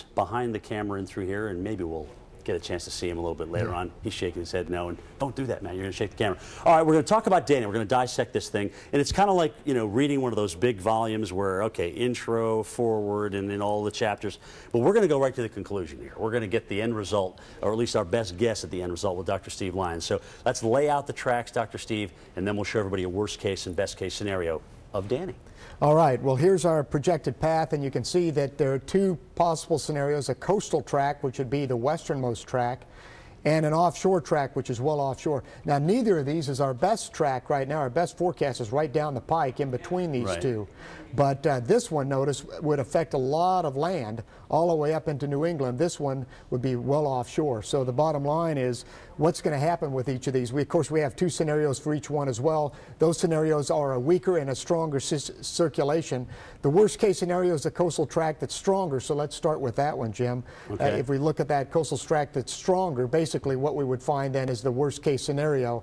just behind the camera and through here, and maybe we'll get a chance to see him a little bit later on. He's shaking his head no, and don't do that, man. You're going to shake the camera. All right, we're going to talk about dating. We're going to dissect this thing. And it's kind of like, you know, reading one of those big volumes where, okay, intro, forward, and then all the chapters. But we're going to go right to the conclusion here. We're going to get the end result, or at least our best guess at the end result with Dr. Steve Lyons. So let's lay out the tracks, Dr. Steve, and then we'll show everybody a worst case and best case scenario of dating. All right, well, here's our projected path, and you can see that there are two possible scenarios: a coastal track, which would be the westernmost track, and an offshore track, which is well offshore. Now, neither of these is our best track right now. Our best forecast is right down the pike in between these two. But this one, notice, would affect a lot of land all the way up into New England. This one would be well offshore. So the bottom line is, what's going to happen with each of these? We, of course, we have two scenarios for each one as well. Those scenarios are a weaker and a stronger circulation. The worst case scenario is the coastal track that's stronger. So let's start with that one, Jim. Okay. If we look at that coastal track that's stronger, basically what we would find then is the worst case scenario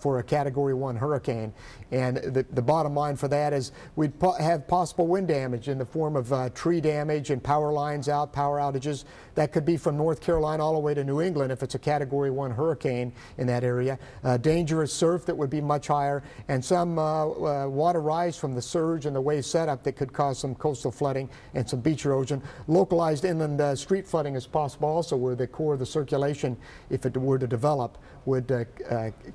for a Category 1 hurricane. And the bottom line for that is we'd have possible wind damage in the form of tree damage and power lines out, power outages. That could be from North Carolina all the way to New England if it's a Category 1 hurricane in that area. Dangerous surf that would be much higher, and some water rise from the surge and the wave setup that could cause some coastal flooding and some beach erosion. Localized inland street flooding is possible also, where the core of the circulation, if it were to develop, would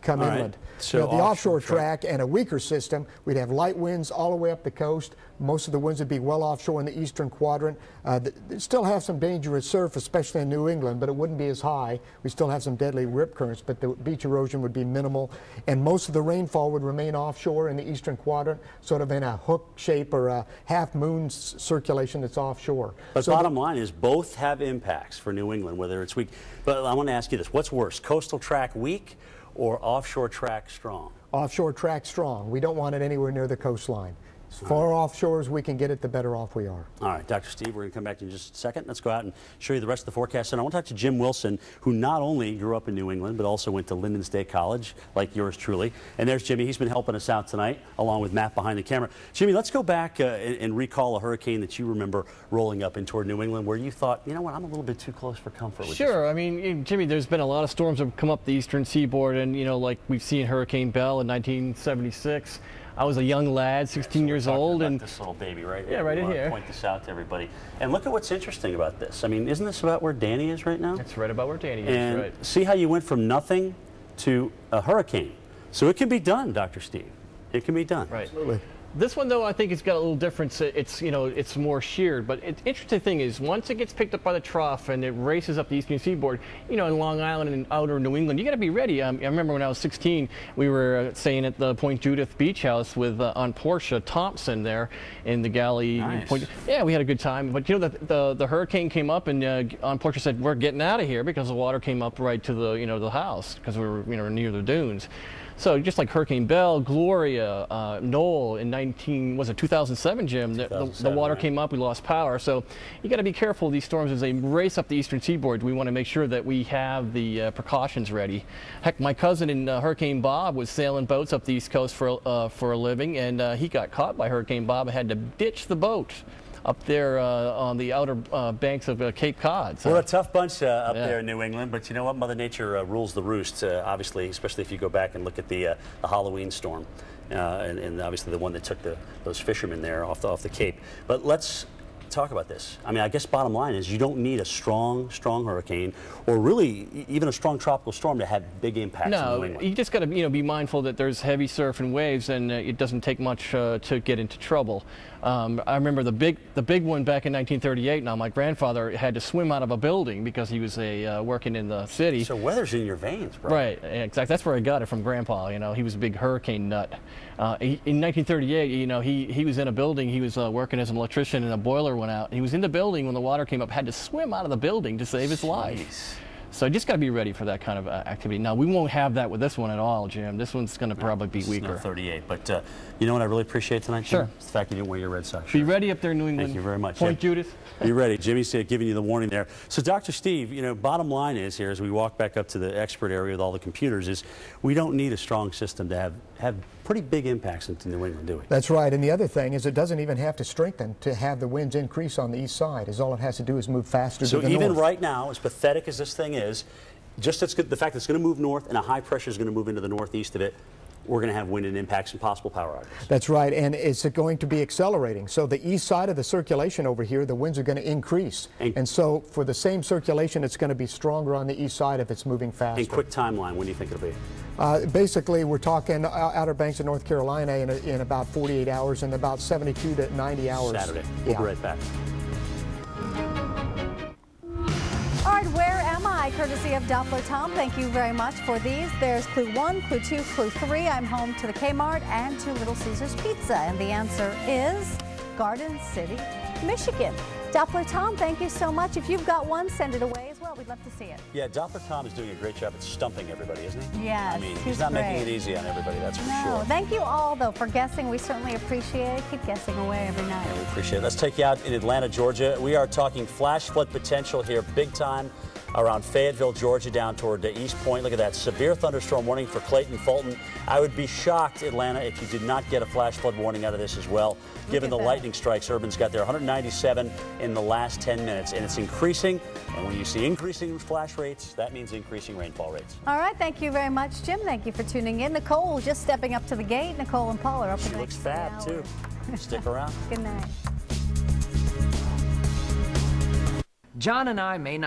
come inland. So the offshore track and a weaker system, we'd have light winds all the way up the coast. Most of the winds would be well offshore in the eastern quadrant. They still have some dangerous surf, especially in New England, but it wouldn't be as high. We still have some deadly rip currents, but the beach erosion would be minimal. And most of the rainfall would remain offshore in the eastern quadrant, sort of in a hook shape or a half moon circulation that's offshore. But so bottom line is both have impacts for New England, whether it's weak. But I want to ask you this. What's worse, coastal track weak or offshore track strong? Offshore track strong. We don't want it anywhere near the coastline. As far offshore as we can get it, the better off we are. All right, Dr. Steve, we're going to come back to you in just a second. Let's go out and show you the rest of the forecast. And I want to talk to Jim Wilson, who not only grew up in New England, but also went to Lyndon State College, like yours truly. And there's Jimmy. He's been helping us out tonight, along with Matt behind the camera. Jimmy, let's go back and recall a hurricane that you remember rolling up in toward New England where you thought, you know what, I'm a little bit too close for comfort. Sure. I mean, Jimmy, there's been a lot of storms that have come up the eastern seaboard. And, you know, like we've seen Hurricane Bell in 1976. I was a young lad, 16 years old, and this little baby right here. Yeah, right in here. Point this out to everybody, and look at what's interesting about this. I mean, isn't this about where Danny is right now? It's right about where Danny is. Right. See how you went from nothing to a hurricane. So it can be done, Dr. Steve. It can be done. Right. Absolutely. This one, though, I think it's got a little difference. It's, you know, it's more sheared. But the interesting thing is, once it gets picked up by the trough and it races up the eastern seaboard, you know, in Long Island and outer New England, you got to be ready. I remember when I was 16, we were staying at the Point Judith Beach House with Aunt Portia Thompson there in the galley. Nice. Point, yeah, we had a good time. But you know, the hurricane came up, and Aunt Portia said, "We're getting out of here," because the water came up right to the, you know, the house, because we were, you know, near the dunes. So just like Hurricane Bell, Gloria, Noel in 2007, Jim, the water came up, we lost power. So you got to be careful of these storms as they race up the eastern seaboard. We want to make sure that we have the precautions ready. Heck, my cousin in Hurricane Bob was sailing boats up the East Coast for a living, and he got caught by Hurricane Bob and had to ditch the boat up there on the outer banks of Cape Cod. So. We're a tough bunch up there in New England, but you know what? Mother Nature rules the roost, obviously, especially if you go back and look at the Halloween storm, and obviously the one that took those fishermen there off the Cape. But let's talk about this. I mean, I guess bottom line is you don't need a strong hurricane, or really even a strong tropical storm, to have big impacts. No, you just got to, you know, be mindful that there's heavy surf and waves, and it doesn't take much to get into trouble. I remember the big one back in 1938. Now my grandfather had to swim out of a building because he was working in the city. So weather's in your veins, bro. Right, exactly. That's where I got it from, Grandpa. You know, he was a big hurricane nut. In 1938, you know, he was in a building. He was working as an electrician, and a boiler went out. He was in the building when the water came up. Had to swim out of the building to save his life. So you just got to be ready for that kind of activity. Now, we won't have that with this one at all, Jim. This one's going to probably be weaker. Not 38, but you know what I really appreciate tonight, Jim? Sure. It's the fact that you didn't wear your red socks. Be ready up there in New England. Thank you very much. Point Judith. Be ready. Jimmy's giving you the warning there. So, Dr. Steve, you know, bottom line is here, as we walk back up to the expert area with all the computers, is we don't need a strong system to have have pretty big impacts into New England, do we? That's right. And the other thing is it doesn't even have to strengthen to have the winds increase on the east side. All it has to do is move faster to the north. So even right now, as pathetic as this thing is, just the fact that it's going to move north and a high pressure is going to move into the northeast of it, we're going to have wind and impacts and possible power outages. That's right, and it's going to be accelerating. So the east side of the circulation over here, the winds are going to increase. And so for the same circulation, it's going to be stronger on the east side if it's moving faster. And quick timeline, when do you think it'll be? Basically, we're talking Outer Banks of North Carolina in about 48 hours and about 72 to 90 hours. Saturday. We'll be right back. All right, where am I? Courtesy of Doppler Tom. Thank you very much for these. There's clue 1, clue 2, clue 3. I'm home to the Kmart and to Little Caesars Pizza. And the answer is Garden City, Michigan. Doppler Tom, thank you so much. If you've got one, send it away as well. We'd love to see it. Yeah, Doppler Tom is doing a great job at stumping everybody, isn't he? Yes, I mean, he's not making it easy on everybody, that's for sure. Thank you all, though, for guessing. We certainly appreciate it. Keep guessing away every night. Yeah, we appreciate it. Let's take you out in Atlanta, Georgia. We are talking flash flood potential here big time around Fayetteville, Georgia, down toward the East Point. Look at that. Severe thunderstorm warning for Clayton, Fulton. I would be shocked, Atlanta, if you did not get a flash flood warning out of this as well. Given the lightning strikes, Urban's got there 197 in the last 10 minutes, and it's increasing. And when you see increasing flash rates, that means increasing rainfall rates. All right, thank you very much, Jim. Thank you for tuning in. Nicole just stepping up to the gate. Nicole and Paula are up. She looks fab, too. Stick around. Good night. John and I may not.